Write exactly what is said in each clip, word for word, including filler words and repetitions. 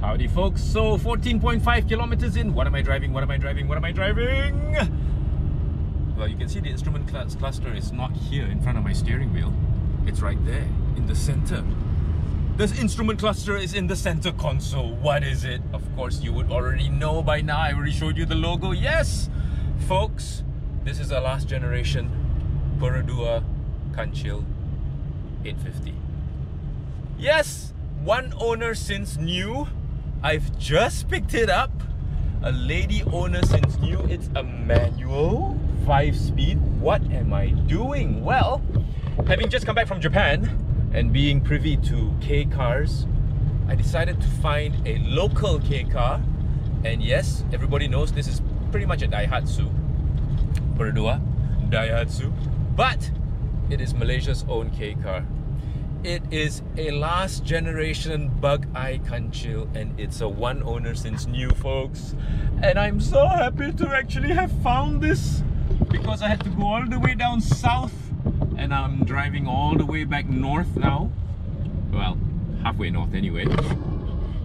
Howdy folks, so fourteen point five kilometers in. What am I driving? What am I driving? What am I driving? Well, you can see the instrument class cluster is not here in front of my steering wheel. It's right there in the center. This instrument cluster is in the center console. What is it? Of course, you would already know by now. I already showed you the logo. Yes, folks, this is our last generation Perodua Kancil eight fifty. Yes, one owner since new. I've just picked it up. A lady owner since new. It's a manual, five speed. What am I doing? Well, having just come back from Japan and being privy to K-cars, I decided to find a local K-car. And yes, everybody knows this is pretty much a Daihatsu. Perodua, Daihatsu. But it is Malaysia's own K-car. It is a last generation bug-eye Kancil, and it's a one owner since new, folks. And I'm so happy to actually have found this, because I had to go all the way down south and I'm driving all the way back north now. Well, halfway north anyway.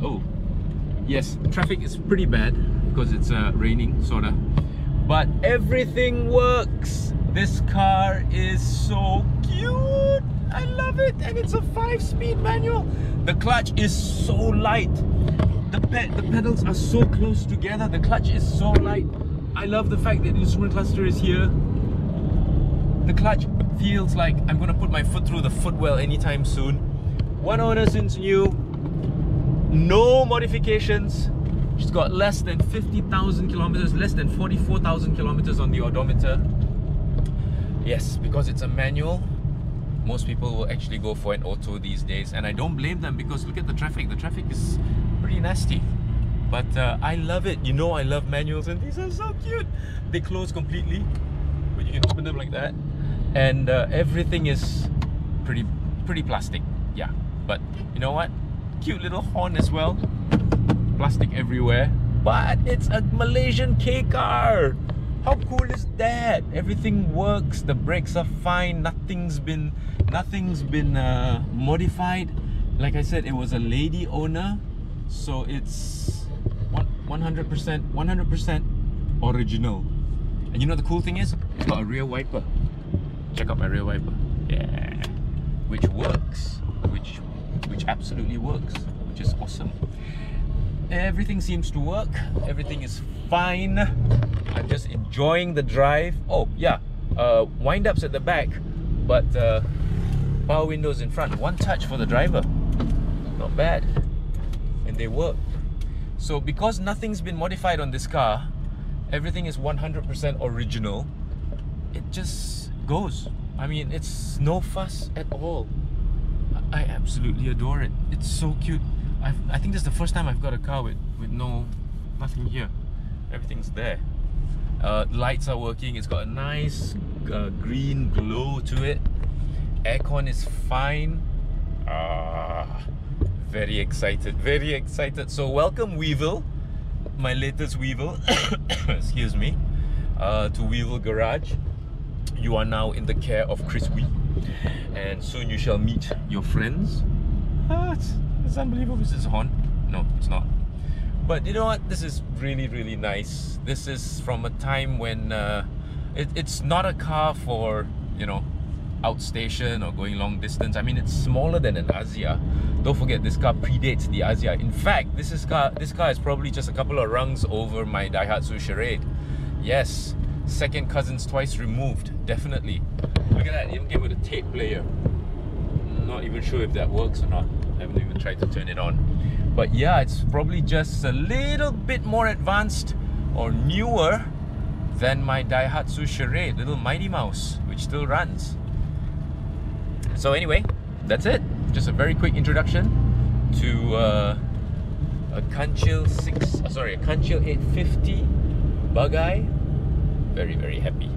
Oh yes, traffic is pretty bad because it's uh, raining sorta, but everything works. This car is so cute, I love it, and it's a five speed manual. The clutch is so light. The, pe the pedals are so close together. The clutch is so light. I love the fact that the instrument cluster is here. The clutch feels like I'm gonna put my foot through the footwell anytime soon. One owner since new, no modifications. She's got less than fifty thousand kilometers, less than forty-four thousand kilometers on the odometer. Yes, because it's a manual. Most people will actually go for an auto these days, and I don't blame them, because look at the traffic. The traffic is pretty nasty, but uh, I love it. You know, I love manuals, and these are so cute. They close completely, but you can open them like that, and uh, everything is pretty, pretty plastic. Yeah, but you know what? Cute little horn as well. Plastic everywhere, but it's a Malaysian K-car. How cool is that? Everything works. The brakes are fine. Nothing's been, nothing's been uh, modified. Like I said, it was a lady owner, so it's one hundred percent original. And you know the cool thing is, it's got a rear wiper. Check out my rear wiper. Yeah, which works, which which absolutely works, which is awesome. Everything seems to work. Everything is fine. I'm just enjoying the drive. Oh yeah, uh, wind-ups at the back, but uh, power windows in front. One touch for the driver. Not bad. And they work. So because nothing's been modified on this car, everything is one hundred percent original. It just goes. I mean, it's no fuss at all. I absolutely adore it. It's so cute. I've, I think this is the first time I've got a car with, with no, nothing here. Everything's there. Uh, lights are working. It's got a nice uh, green glow to it. Aircon is fine. Ah, very excited, very excited. So welcome Weevil, my latest Weevil. Excuse me, uh, to Weevil Garage. You are now in the care of Chris Wee, and soon you shall meet your friends. Ah, it's, it's unbelievable. Is this a horn? No, it's not. But you know what? This is really, really nice. This is from a time when uh, it, it's not a car for, you know, outstation or going long distance. I mean, it's smaller than an Axia. Don't forget, this car predates the Axia. In fact, this is car. This car is probably just a couple of rungs over my Daihatsu Charade. Yes, second cousins twice removed, definitely. Look at that. Even came with a tape player. Not even sure if that works or not. I haven't even tried to turn it on. But yeah, it's probably just a little bit more advanced or newer than my Daihatsu Charade, little Mighty Mouse, which still runs. So anyway, that's it. Just a very quick introduction to uh, a Kancil six, uh, sorry, a Kancil eight fifty bug-eye. Very, very happy.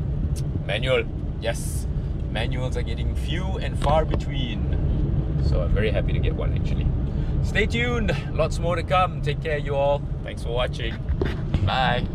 Manual, yes. Manuals are getting few and far between. So I'm very happy to get one actually. Stay tuned, lots more to come. Take care you all. Thanks for watching. Bye.